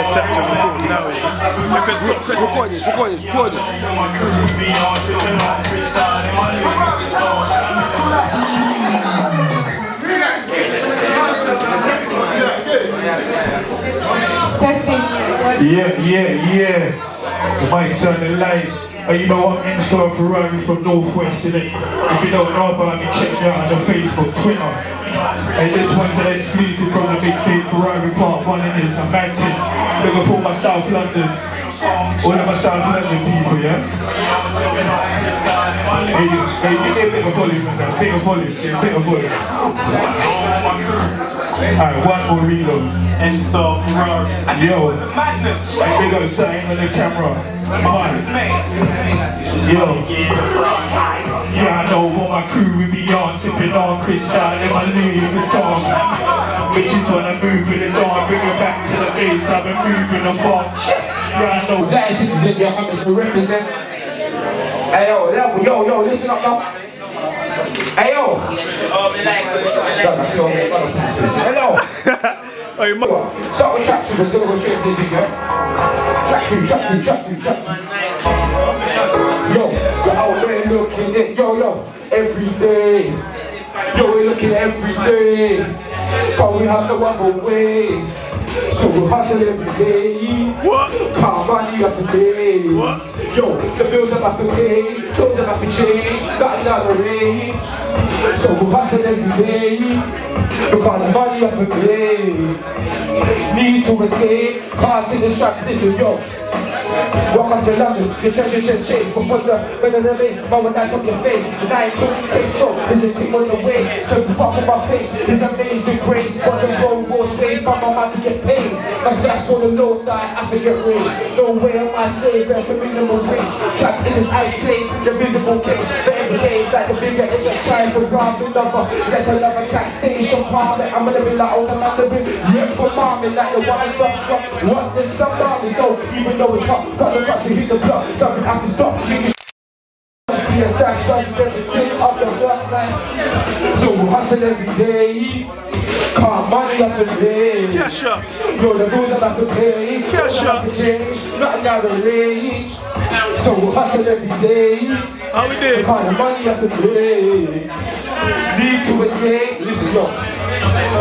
a step to the court now. Yeah. The mic's on the light. Oh, you know, I'm Instar Ferrari from Northwest today. If you don't know about me, check me out on the Facebook, Twitter. And this one's an exclusive from the mixtape Ferrari Part 1 in this. I'm acting. Liverpool, my South London. All of my South London people, yeah? Hey, bit of volume on that. Bit of volume. Yeah, bit of volume. Alright, one more reload. Instar Ferrari. Yo, hey, big up sign on the camera. Yeah, I know what my crew will be on, sipping on Cristal in my Louis Vuitton. Which is when I move in the dawn, bring it back to the base, I've been moving the bomb. Yeah, I know. Zay Citizen, you're coming to represent. Hey yo, listen up now. Hey yo. Hello. Start with track 2, because we're going to go straight to the video. Track 2. Yo, we're out there looking at, yo, every day. Yo, we're looking every day. Cause we have no other way. So we hustle every day. Car money up a day. Yo, the bills about to pay. Clothes about to change. Not another range. So we hustle every day. Because money up a day. Need to escape, cars in the strap, listen yo. Welcome to London, the treasure chest chase. Before the men on the base, man when I took your face. And I ain't talking cake, so it's a team on the waist. So fuck with my face, it's amazing grace. But the road was space, my mama to get paid. My stash for the low side, I can get raised. No way am I slave, rent for minimum wage. Trapped in this ice place, the visible cage. But every day it's like the bigger is a trying for rob me lover. Let her love a taxation palm. I'm gonna be like, oh, I'm not the big rip for mommy. Like the wind up clock, what the sun mommy. So even though it's hot, got the rush, we hit the block, something I can stop. You can see a stash, rush, then the tip of the block line. So we hustle every day. Car money up to pay. Cash up. Yo, the rules are not to pay. Cash up. To change, nothing out of range. So we hustle every day. How we did? Car money up to pay. Need to escape. Listen, yo.